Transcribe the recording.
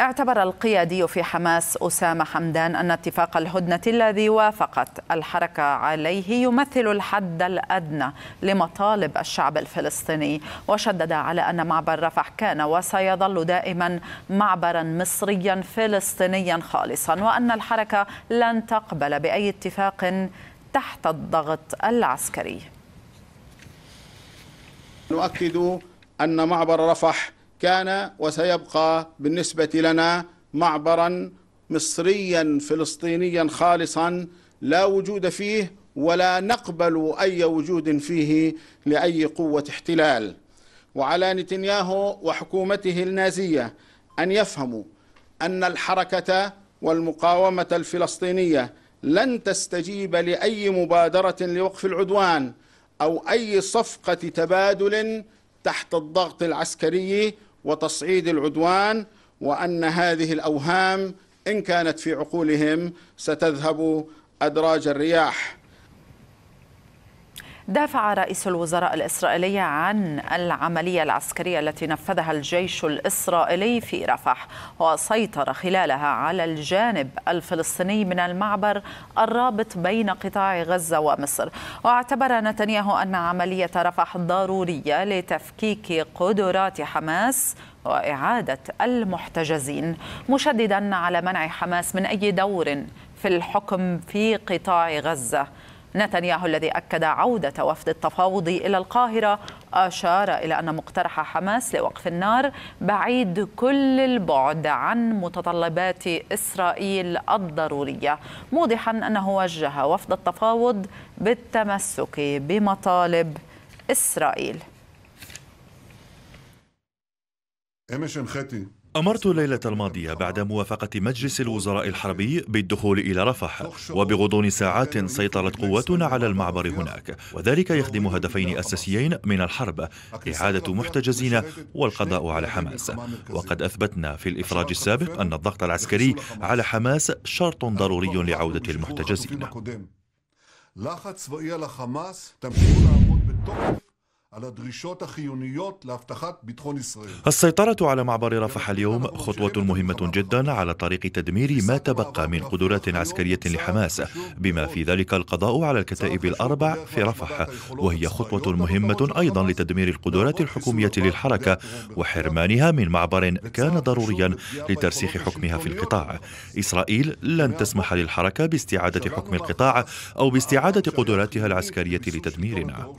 اعتبر القيادي في حماس أسامة حمدان أن اتفاق الهدنة الذي وافقت الحركة عليه يمثل الحد الأدنى لمطالب الشعب الفلسطيني، وشدد على أن معبر رفح كان وسيظل دائما معبرا مصريا فلسطينيا خالصا، وأن الحركة لن تقبل بأي اتفاق تحت الضغط العسكري. نؤكد أن معبر رفح كان وسيبقى بالنسبة لنا معبرا مصريا فلسطينيا خالصا لا وجود فيه، ولا نقبل أي وجود فيه لأي قوة احتلال. وعلى نتنياهو وحكومته النازية أن يفهموا أن الحركة والمقاومة الفلسطينية لن تستجيب لأي مبادرة لوقف العدوان أو أي صفقة تبادل تحت الضغط العسكري وتصعيد العدوان، وأن هذه الأوهام إن كانت في عقولهم ستذهب أدراج الرياح. دافع رئيس الوزراء الإسرائيلي عن العملية العسكرية التي نفذها الجيش الإسرائيلي في رفح، وسيطر خلالها على الجانب الفلسطيني من المعبر الرابط بين قطاع غزة ومصر. واعتبر نتنياهو أن عملية رفح ضرورية لتفكيك قدرات حماس وإعادة المحتجزين، مشددا على منع حماس من أي دور في الحكم في قطاع غزة. نتنياهو الذي أكد عودة وفد التفاوض إلى القاهرة أشار إلى أن مقترح حماس لوقف النار بعيد كل البعد عن متطلبات إسرائيل الضرورية، موضحا أنه وجه وفد التفاوض بالتمسك بمطالب إسرائيل. أمرت الليلة الماضية بعد موافقة مجلس الوزراء الحربي بالدخول إلى رفح، وبغضون ساعات سيطرت قواتنا على المعبر هناك، وذلك يخدم هدفين أساسيين من الحرب: إعادة محتجزين والقضاء على حماس. وقد أثبتنا في الإفراج السابق أن الضغط العسكري على حماس شرط ضروري لعودة المحتجزين. السيطرة على معبر رفح اليوم خطوة مهمة جدا على طريق تدمير ما تبقى من قدرات عسكرية لحماس، بما في ذلك القضاء على الكتائب الأربع في رفح، وهي خطوة مهمة أيضا لتدمير القدرات الحكومية للحركة وحرمانها من معبر كان ضروريا لترسيخ حكمها في القطاع. إسرائيل لن تسمح للحركة باستعادة حكم القطاع أو باستعادة قدراتها العسكرية لتدميرنا.